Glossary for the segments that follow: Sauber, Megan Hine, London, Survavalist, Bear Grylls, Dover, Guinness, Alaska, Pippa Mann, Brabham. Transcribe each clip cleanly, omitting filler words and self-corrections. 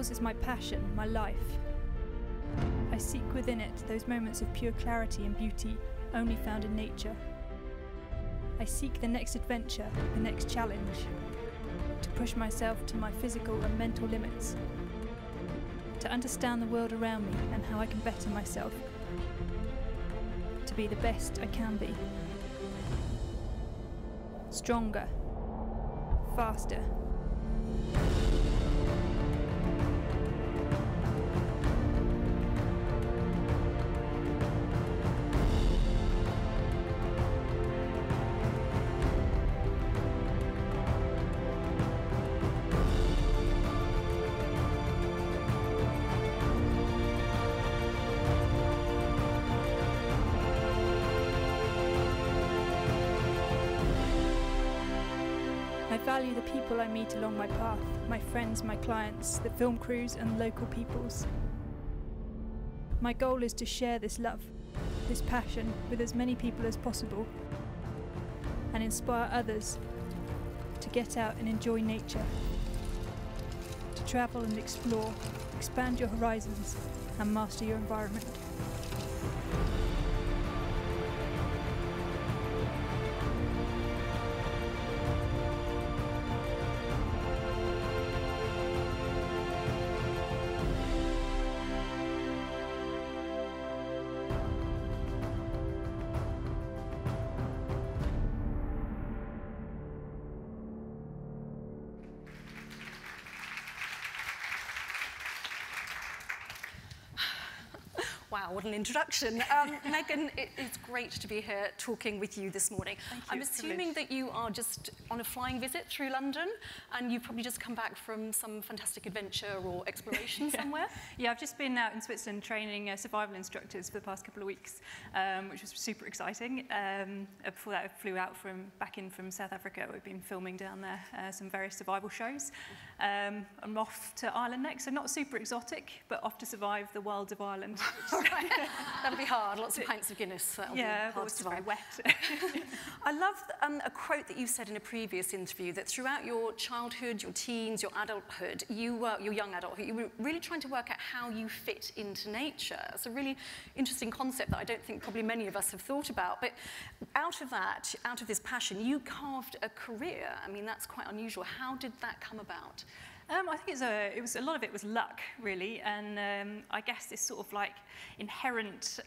Grylls is my passion, my life. I seek within it those moments of pure clarity and beauty only found in nature. I seek the next adventure, the next challenge, to push myself to my physical and mental limits, to understand the world around me and how I can better myself, to be the best I can be. Stronger, faster. I value the people I meet along my path, my friends, my clients, the film crews and local peoples. My goal is to share this love, this passion with as many people as possible and inspire others to get out and enjoy nature, to travel and explore, expand your horizons and master your environment. Wow, what an introduction. Megan, it's great to be here talking with you this morning. Thank you. I'm assuming that you are just on a flying visit through London and you've probably just come back from some fantastic adventure or exploration yeah. somewhere. Yeah, I've just been out in Switzerland training survival instructors for the past couple of weeks, which was super exciting. Before that, I flew out back in from South Africa. We've been filming down there some various survival shows. I'm off to Ireland next, so not super exotic, but off to survive the wilds of Ireland. That'll be hard, lots of pints of Guinness. Yeah, hard to survive. Very wet. I love a quote that you said in a previous interview, that throughout your childhood, your teens, your adulthood, your young adulthood, you were really trying to work out how you fit into nature. It's a really interesting concept that I don't think probably many of us have thought about, but out of that, out of this passion, you carved a career. I mean, that's quite unusual. How did that come about? I think a lot of it was luck, really, and I guess this sort of like inherent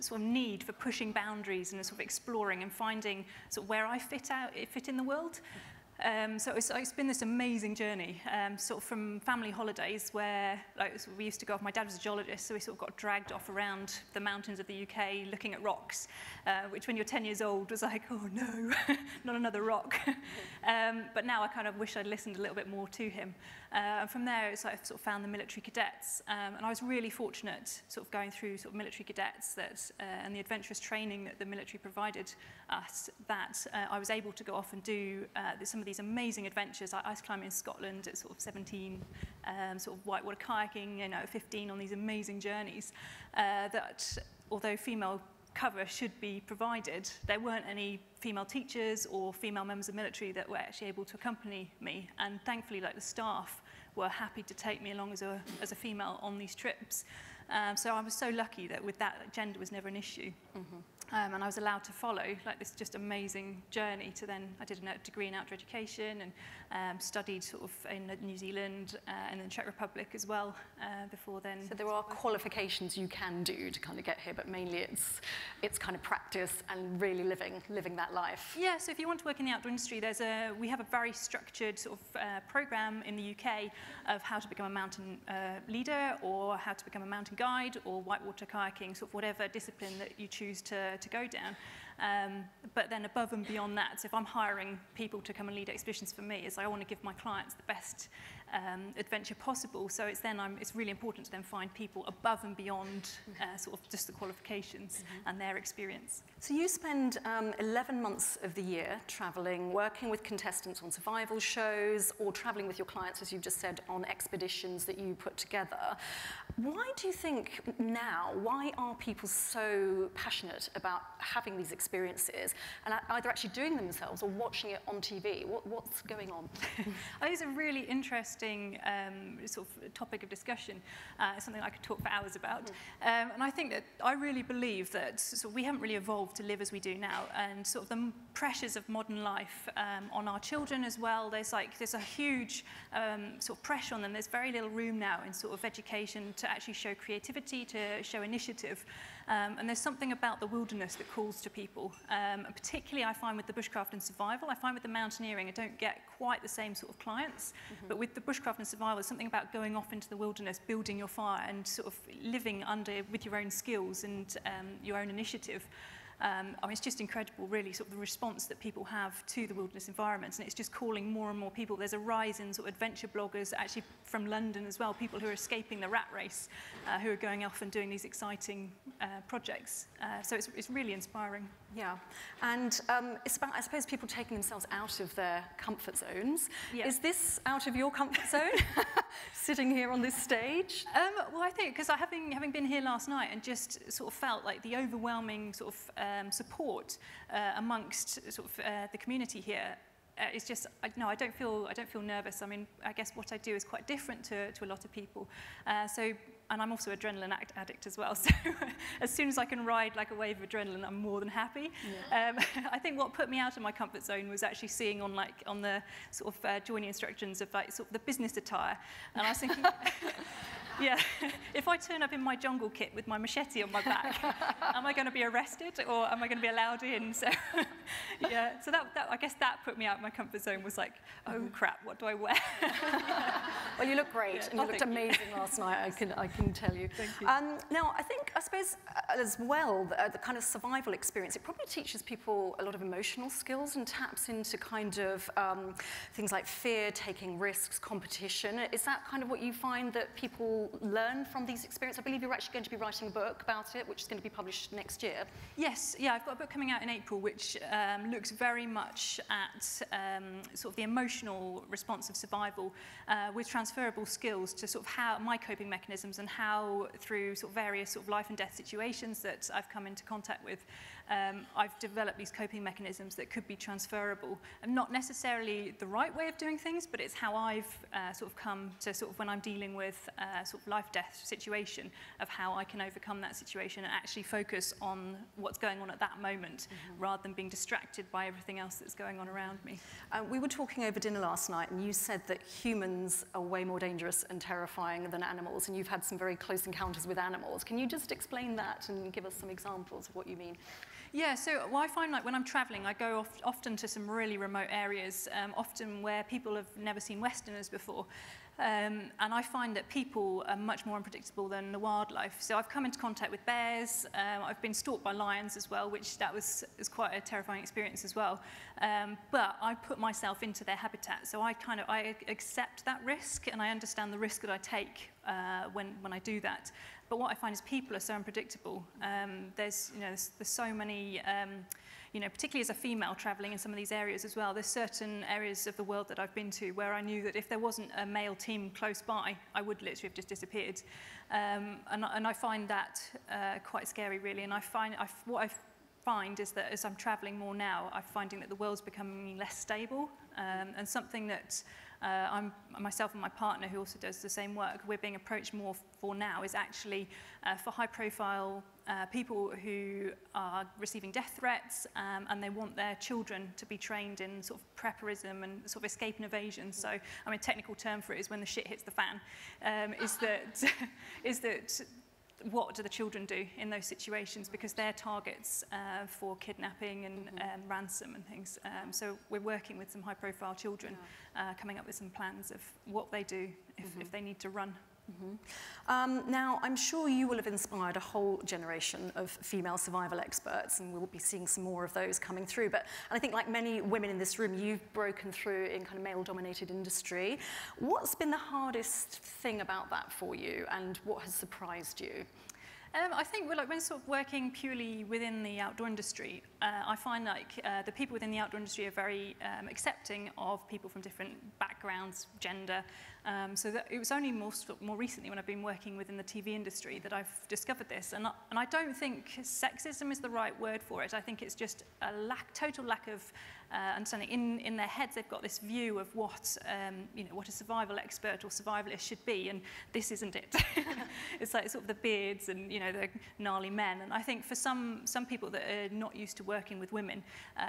sort of need for pushing boundaries and sort of exploring and finding sort of where I fit in the world. So it's been this amazing journey, sort of from family holidays where we used to go off. My dad was a geologist, so we sort of got dragged off around the mountains of the UK looking at rocks, which when you're 10 years old was like, oh no, not another rock. But now I kind of wish I'd listened a little bit more to him. And from there, it's like I sort of found the military cadets, and I was really fortunate sort of going through sort of military cadets that, and the adventurous training that the military provided us, that I was able to go off and do some of these amazing adventures, like ice climbing in Scotland at sort of 17, sort of whitewater kayaking, you know, at 15, on these amazing journeys that, although female cover should be provided, there weren't any female teachers or female members of military that were actually able to accompany me. And thankfully, like the staff were happy to take me along as a female on these trips. So I was so lucky that with that, gender was never an issue. Mm-hmm. And I was allowed to follow like this just amazing journey to then, I did a degree in outdoor education and studied sort of in New Zealand and then Czech Republic as well before then. So there are qualifications you can do to kind of get here, but mainly it's kind of practice and really living that life. Yeah, so if you want to work in the outdoor industry, we have a very structured sort of program in the UK of how to become a mountain leader or how to become a mountain guide or whitewater kayaking, sort of whatever discipline that you choose to go down. But then above and beyond that, so if I'm hiring people to come and lead expeditions for me, I want to give my clients the best adventure possible. So it's really important to then find people above and beyond sort of just the qualifications mm-hmm. and their experience. So you spend 11 months of the year traveling, working with contestants on survival shows or traveling with your clients, as you've just said, on expeditions that you put together. Why do you think now, why are people so passionate about having these experiences and either actually doing them themselves or watching it on TV? What's going on? It's a really interesting interesting sort of topic of discussion. Something I could talk for hours about. Mm. And I think that I really believe that we haven't really evolved to live as we do now, and sort of the pressures of modern life on our children as well. There's a huge sort of pressure on them. There's very little room now in sort of education to actually show creativity, to show initiative. And there's something about the wilderness that calls to people. And particularly I find with the bushcraft and survival, I find with the mountaineering, I don't get quite the same sort of clients. Mm-hmm. But with the bushcraft and survival, there's something about going off into the wilderness, building your fire and sort of living with your own skills and your own initiative. I mean, it's just incredible, really, sort of the response that people have to the wilderness environments, and it's just calling more and more people. There's a rise in sort of adventure bloggers, actually from London as well, people who are escaping the rat race, who are going off and doing these exciting projects. So it's really inspiring. Yeah, and it's about, I suppose, people taking themselves out of their comfort zones. Yeah. Is this out of your comfort zone, sitting here on this stage? Well, I think, because having been here last night and just sort of felt like the overwhelming sort of support amongst sort of the community here. It's just, no, I don't feel nervous. I mean, I guess what I do is quite different to a lot of people. And I'm also an adrenaline addict as well, so as soon as I can ride like a wave of adrenaline, I'm more than happy. Yeah. I think what put me out of my comfort zone was actually seeing on the sort of joining instructions of sort of the business attire, and I was thinking, yeah, if I turn up in my jungle kit with my machete on my back, am I going to be arrested or am I going to be allowed in? So yeah, so that I guess that put me out of my comfort zone, was like, oh crap, what do I wear? Yeah. Well, you look great, yeah, and you looked amazing last night. I can tell you. Thank you. Now, I think, I suppose, as well, the kind of survival experience, it probably teaches people a lot of emotional skills and taps into kind of things like fear, taking risks, competition. Is that kind of what you find that people learn from these experiences? I believe you're actually going to be writing a book about it, which is going to be published next year. Yes, yeah, I've got a book coming out in April, which looks very much at sort of the emotional response of survival with transferable skills to sort of how my coping mechanisms, and how through sort of various sort of life and death situations that I've come into contact with, I've developed these coping mechanisms that could be transferable, and not necessarily the right way of doing things, but it's how I've sort of come to sort of, when I'm dealing with sort of life-death situation, of how I can overcome that situation and actually focus on what's going on at that moment, mm-hmm. rather than being distracted by everything else that's going on around me. We were talking over dinner last night, and you said that humans are way more dangerous and terrifying than animals, and you've had some very close encounters with animals. Can you just explain that and give us some examples of what you mean? Yeah, so well, I find like when I'm traveling, I go often to some really remote areas, often where people have never seen Westerners before. And I find that people are much more unpredictable than the wildlife. So I've come into contact with bears, I've been stalked by lions as well, which is quite a terrifying experience as well. But I put myself into their habitat, so I accept that risk, and I understand the risk that I take when I do that. But what I find is people are so unpredictable. There's so many, particularly as a female traveling in some of these areas as well, there's certain areas of the world that I've been to where I knew that if there wasn't a male team close by, I would literally have just disappeared. And I find that quite scary, really. And what I find is that as I'm traveling more now, I'm finding that the world's becoming less stable, and something that myself and my partner, who also does the same work, we're being approached more for now, is actually for high-profile people who are receiving death threats, and they want their children to be trained in sort of prepperism and sort of escape and evasion. So, I mean, a technical term for it is when the shit hits the fan. What do the children do in those situations, because they're targets for kidnapping and mm-hmm. Ransom and things. So we're working with some high-profile children, yeah. Coming up with some plans of what they do if, mm-hmm. if they need to run. Mm-hmm. Now, I'm sure you will have inspired a whole generation of female survival experts, and we'll be seeing some more of those coming through. But I think, like many women in this room, you've broken through in kind of male-dominated industry. What's been the hardest thing about that for you, and what has surprised you? I think when sort of working purely within the outdoor industry, I find the people within the outdoor industry are very accepting of people from different backgrounds, gender, So that it was only more recently when I've been working within the TV industry that I've discovered this. And I don't think sexism is the right word for it. I think it's just a total lack of understanding. In their heads, they've got this view of what, you know, what a survival expert or survivalist should be, and this isn't it. It's like sort of the beards and, you know, the gnarly men. And I think for some people that are not used to working with women,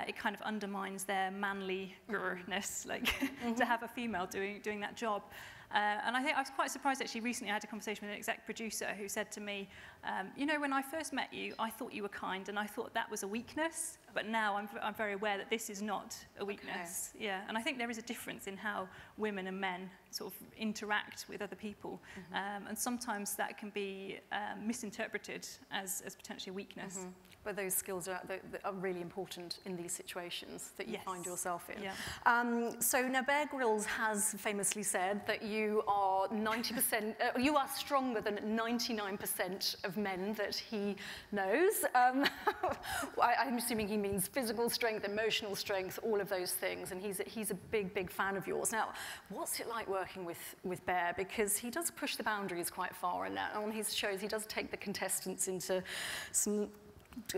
it kind of undermines their manliness, like to have a female doing that job. And I think I was quite surprised, actually. Recently I had a conversation with an exec producer who said to me, you know, when I first met you, I thought you were kind, and I thought that was a weakness, but now I'm very aware that this is not a weakness. Okay. Yeah, and I think there is a difference in how women and men sort of interact with other people, and sometimes that can be misinterpreted as potentially a weakness. But those skills are really important in these situations that you find yourself in. Yeah. So now Bear Grylls has famously said that you are 90%, you are stronger than 99% of men that he knows. I'm assuming he means physical strength, emotional strength, all of those things, and he's a big, big fan of yours. Now, what's it like working with Bear? Because he does push the boundaries quite far, and on his shows he does take the contestants into some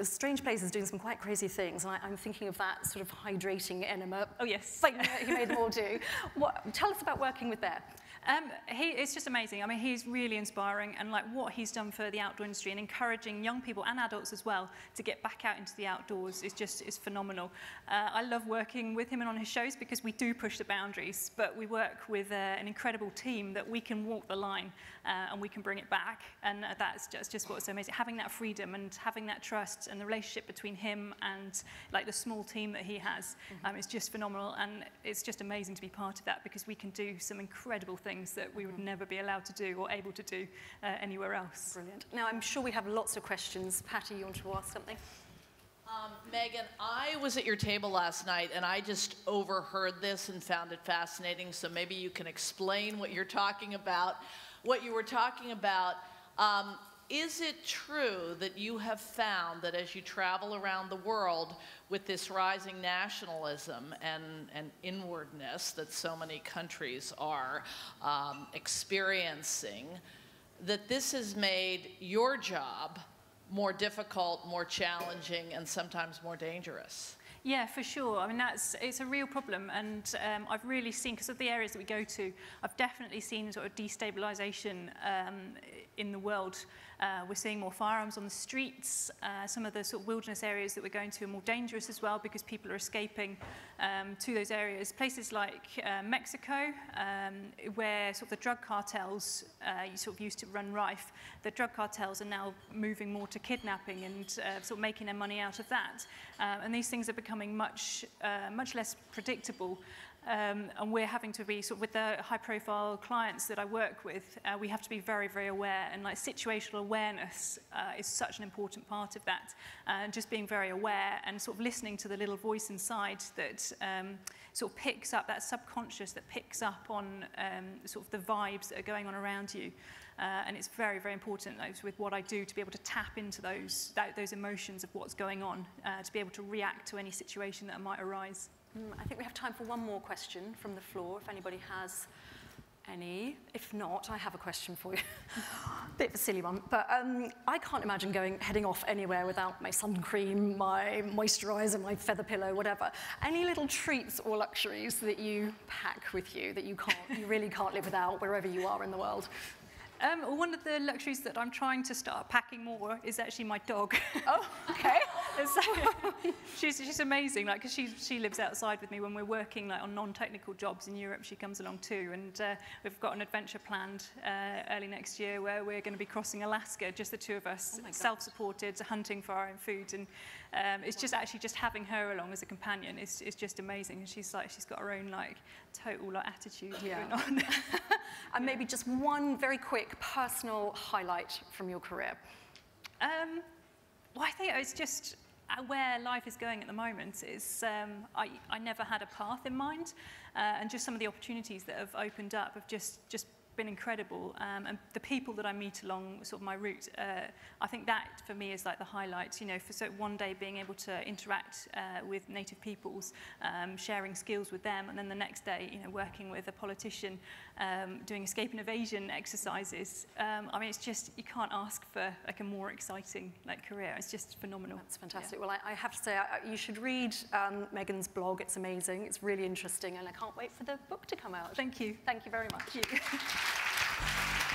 strange places, doing some quite crazy things, and I'm thinking of that sort of hydrating enema. Oh yes, like he made them all do. Tell us about working with Bear. It's just amazing. I mean, he's really inspiring, and like what he's done for the outdoor industry and encouraging young people and adults as well to get back out into the outdoors is phenomenal. I love working with him and on his shows because we do push the boundaries, but we work with an incredible team that we can walk the line and we can bring it back, and that's just what's so amazing. Having that freedom and having that trust and the relationship between him and like the small team that he has, it's just phenomenal, and it's just amazing to be part of that because we can do some incredible things that we would never be allowed to do or able to do anywhere else. Brilliant. Now, I'm sure we have lots of questions. Patty, you want to ask something? Megan, I was at your table last night, and I just overheard this and found it fascinating, so maybe you can explain what you're talking about. What you were talking about, is it true that you have found that as you travel around the world with this rising nationalism and inwardness that so many countries are experiencing, that this has made your job more difficult, more challenging, and sometimes more dangerous? Yeah, for sure. I mean, it's a real problem, and I've really seen, because of the areas that we go to, I've definitely seen sort of destabilisation in the world. We're seeing more firearms on the streets. Some of the sort of wilderness areas that we're going to are more dangerous as well because people are escaping to those areas. Places like Mexico, where sort of the drug cartels used to run rife, the drug cartels are now moving more to kidnapping and sort of making their money out of that. And these things are becoming much less predictable. And we're having to be, sort of, with the high-profile clients that I work with, we have to be very, very aware, and like situational awareness is such an important part of that, and just being very aware and sort of listening to the little voice inside that sort of picks up, that subconscious that picks up on sort of the vibes that are going on around you. And it's very, very important with what I do to be able to tap into those emotions of what's going on, to be able to react to any situation that might arise. I think we have time for one more question from the floor, if anybody has any. If not, I have a question for you. Bit of a silly one, but I can't imagine heading off anywhere without my sun cream, my moisturiser, my feather pillow, whatever. Any little treats or luxuries that you pack with you that you really can't live without wherever you are in the world? One of the luxuries that I'm trying to start packing more is actually my dog. Oh, okay. She's amazing, like, because she lives outside with me when we're working, like, on non-technical jobs in Europe. She comes along too, and we've got an adventure planned early next year where we're going to be crossing Alaska, just the two of us, self-supported, hunting for our own food, and it's just actually just having her along as a companion is just amazing. And she's got her own like total like attitude going on. And maybe just one very quick personal highlight from your career. Well, I think it's just where life is going at the moment. It's, I never had a path in mind, and just some of the opportunities that have opened up have just been incredible. And the people that I meet along sort of my route, I think that for me is like the highlight. You know, for so one day being able to interact with native peoples, sharing skills with them, and then the next day, you know, working with a politician, doing escape and evasion exercises. I mean, it's just, you can't ask for like a more exciting like career. It's just phenomenal. That's fantastic. Yeah. Well, I have to say, you should read Megan's blog. It's amazing. It's really interesting, and I can't wait for the book to come out. Thank you. Thank you very much. Thank you.